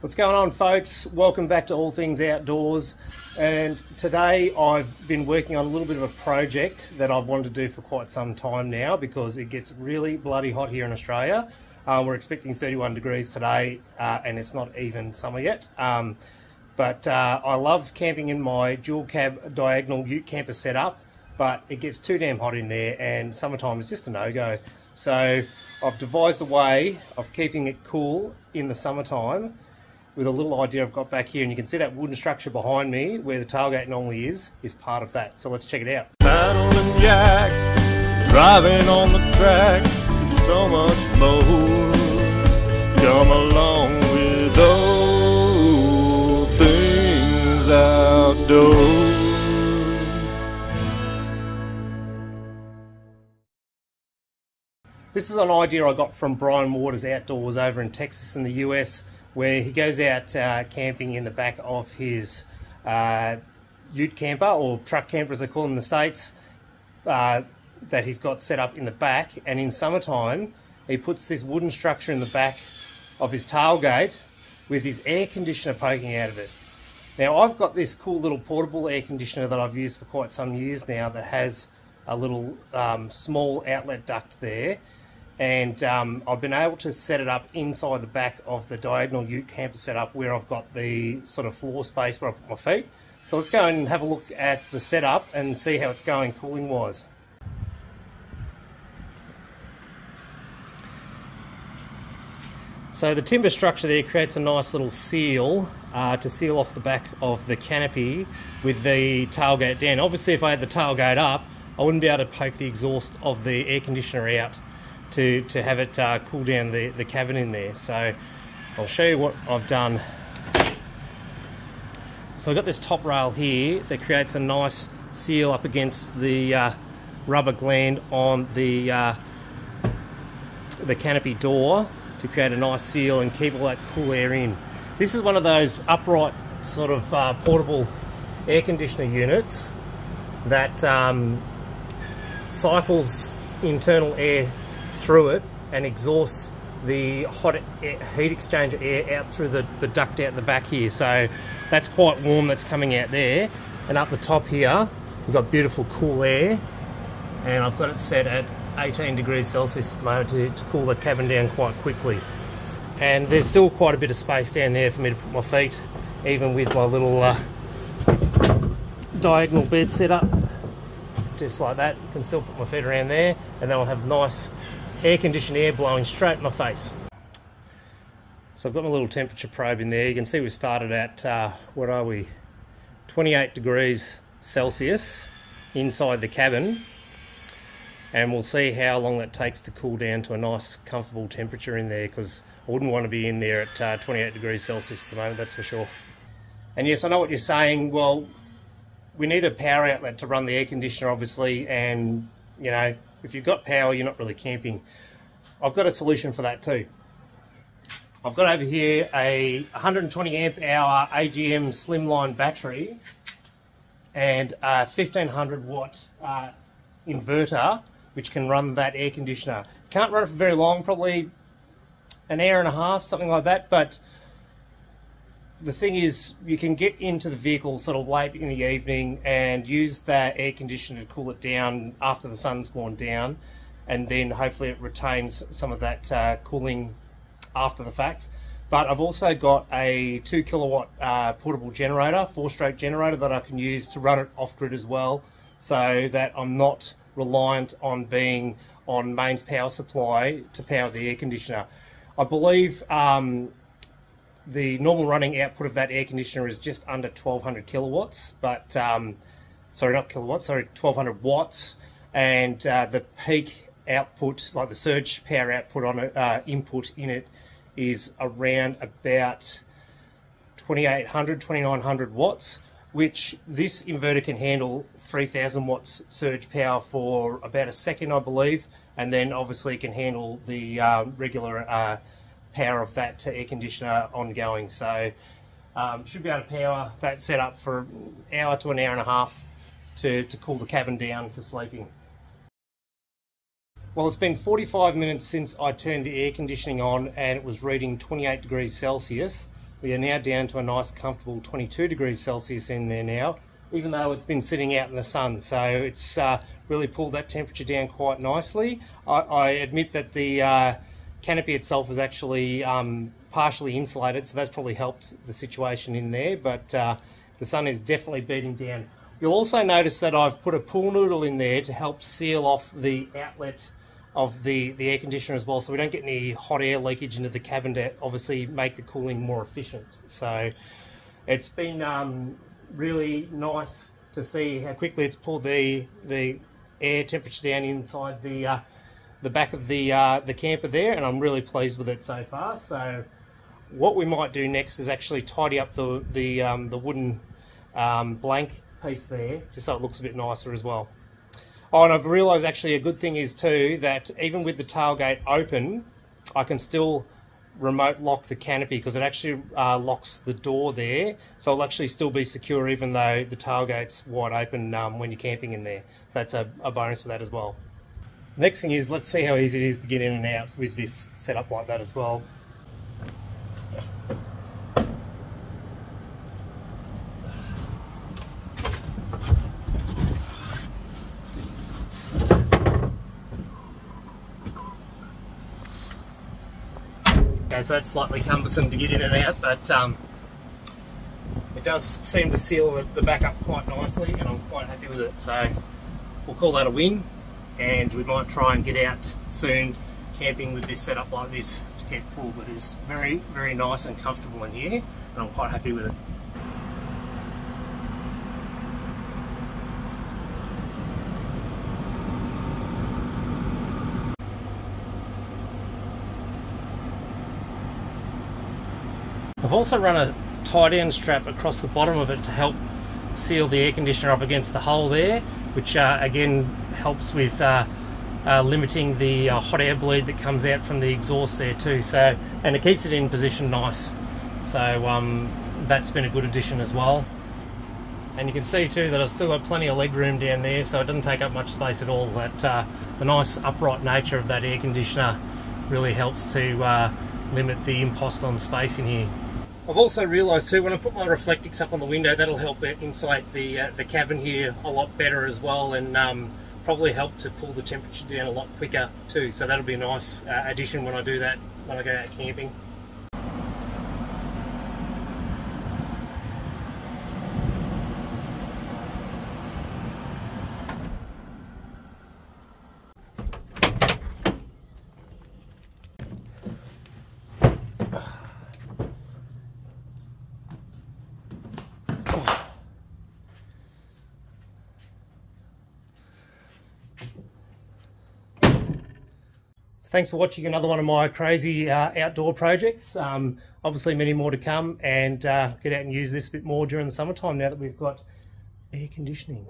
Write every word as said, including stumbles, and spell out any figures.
What's going on, folks? Welcome back to All Things Outdoors, and today I've been working on a little bit of a project that I've wanted to do for quite some time now because it gets really bloody hot here in Australia. Uh, we're expecting thirty-one degrees today, uh, and it's not even summer yet. Um, but uh, I love camping in my dual cab diagonal ute camper setup, but it gets too damn hot in there and summertime is just a no-go. So I've devised a way of keeping it cool in the summertime with a little idea I've got back here, and you can see that wooden structure behind me where the tailgate normally is, is part of that. So let's check it out. Paddling jacks, driving on the tracks, so much more. Come along with All Things Outdoors. This is an idea I got from Brian Waters Outdoors over in Texas in the U S, where he goes out uh, camping in the back of his uh, ute camper, or truck camper as they call them in the States, uh, that he's got set up in the back, and in summertime he puts this wooden structure in the back of his tailgate with his air conditioner poking out of it. Now I've got this cool little portable air conditioner that I've used for quite some years now that has a little um, small outlet duct there, and um, I've been able to set it up inside the back of the diagonal ute camper setup where I've got the sort of floor space where I put my feet. So let's go and have a look at the setup and see how it's going cooling wise. So the timber structure there creates a nice little seal uh, to seal off the back of the canopy with the tailgate down. Obviously if I had the tailgate up, I wouldn't be able to poke the exhaust of the air conditioner out to, to have it uh, cool down the, the cabin in there. So I'll show you what I've done. So I've got this top rail here that creates a nice seal up against the uh, rubber gland on the, uh, the canopy door to create a nice seal and keep all that cool air in. This is one of those upright sort of uh, portable air conditioner units that um, cycles internal air through it and exhausts the hot air, heat exchanger air out through the, the duct out the back here. So that's quite warm that's coming out there, and up the top here we've got beautiful cool air, and I've got it set at eighteen degrees Celsius at the moment to, to cool the cabin down quite quickly. And there's still quite a bit of space down there for me to put my feet, even with my little uh, diagonal bed set up just like that. I can still put my feet around there, and then I'll have nice air conditioned air blowing straight in my face. So I've got my little temperature probe in there. You can see we started at uh, what are we, twenty-eight degrees Celsius inside the cabin, and we'll see how long that takes to cool down to a nice comfortable temperature in there, because I wouldn't want to be in there at uh, twenty-eight degrees Celsius at the moment, that's for sure. And yes, I know what you're saying. Well, we need a power outlet to run the air conditioner, obviously, and you know, if you've got power you're not really camping. I've got a solution for that too. I've got over here a one hundred twenty amp hour A G M slimline battery and a fifteen hundred watt uh, inverter which can run that air conditioner. Can't run it for very long, probably an hour and a half, something like that, but the thing is, you can get into the vehicle sort of late in the evening and use that air conditioner to cool it down after the sun's gone down, and then hopefully it retains some of that uh, cooling after the fact. But I've also got a two kilowatt uh, portable generator, four stroke generator, that I can use to run it off grid as well, so that I'm not reliant on being on mains power supply to power the air conditioner. I believe um, the normal running output of that air conditioner is just under twelve hundred kilowatts, but um, sorry, not kilowatts, sorry, twelve hundred watts, and uh, the peak output, like the surge power output on it, uh, input in it, is around about twenty-eight hundred, twenty-nine hundred watts, which this inverter can handle three thousand watts surge power for about a second, I believe, and then obviously can handle the uh, regular uh, power of that air conditioner ongoing. So um, should be able to power that set up for an hour to an hour and a half to, to cool the cabin down for sleeping. Well, it's been forty-five minutes since I turned the air conditioning on, and it was reading twenty-eight degrees Celsius, We are now down to a nice comfortable twenty-two degrees Celsius in there now, even though it's been sitting out in the sun, so it's uh, really pulled that temperature down quite nicely. I, I admit that the uh, canopy itself was actually um, partially insulated, so that's probably helped the situation in there, but uh, the sun is definitely beating down. You'll also notice that I've put a pool noodle in there to help seal off the outlet of the, the air conditioner as well, so we don't get any hot air leakage into the cabin to obviously make the cooling more efficient. So it's been um, really nice to see how quickly it's pulled the the air temperature down inside the uh, the back of the uh, the camper there, and I'm really pleased with it so far. So what we might do next is actually tidy up the the um, the wooden um, blank piece there, just so it looks a bit nicer as well. Oh, and I've realised actually a good thing is too that even with the tailgate open, I can still remote lock the canopy, because it actually uh, locks the door there, so it'll actually still be secure even though the tailgate's wide open um, when you're camping in there. So that's a, a bonus for that as well. Next thing is, let's see how easy it is to get in and out with this setup like that as well. So that's slightly cumbersome to get in and out, but um, it does seem to seal the, the back up quite nicely, and I'm quite happy with it. So we'll call that a win, and we might try and get out soon camping with this setup like this to keep cool, but it's very, very nice and comfortable in here, and I'm quite happy with it. I've also run a tie-down strap across the bottom of it to help seal the air conditioner up against the hole there, which uh, again helps with uh, uh, limiting the uh, hot air bleed that comes out from the exhaust there too. So, and it keeps it in position nice, so um, that's been a good addition as well. And you can see too that I've still got plenty of leg room down there, so it doesn't take up much space at all. That uh, the nice upright nature of that air conditioner really helps to uh, limit the impost on space in here. I've also realised too, when I put my Reflectix up on the window, that'll help insulate the uh, the cabin here a lot better as well, and um, probably help to pull the temperature down a lot quicker too. So that'll be a nice uh, addition when I do that, when I go out camping. Thanks for watching another one of my crazy uh, outdoor projects. Um, obviously many more to come, and uh, get out and use this a bit more during the summertime now that we've got air conditioning.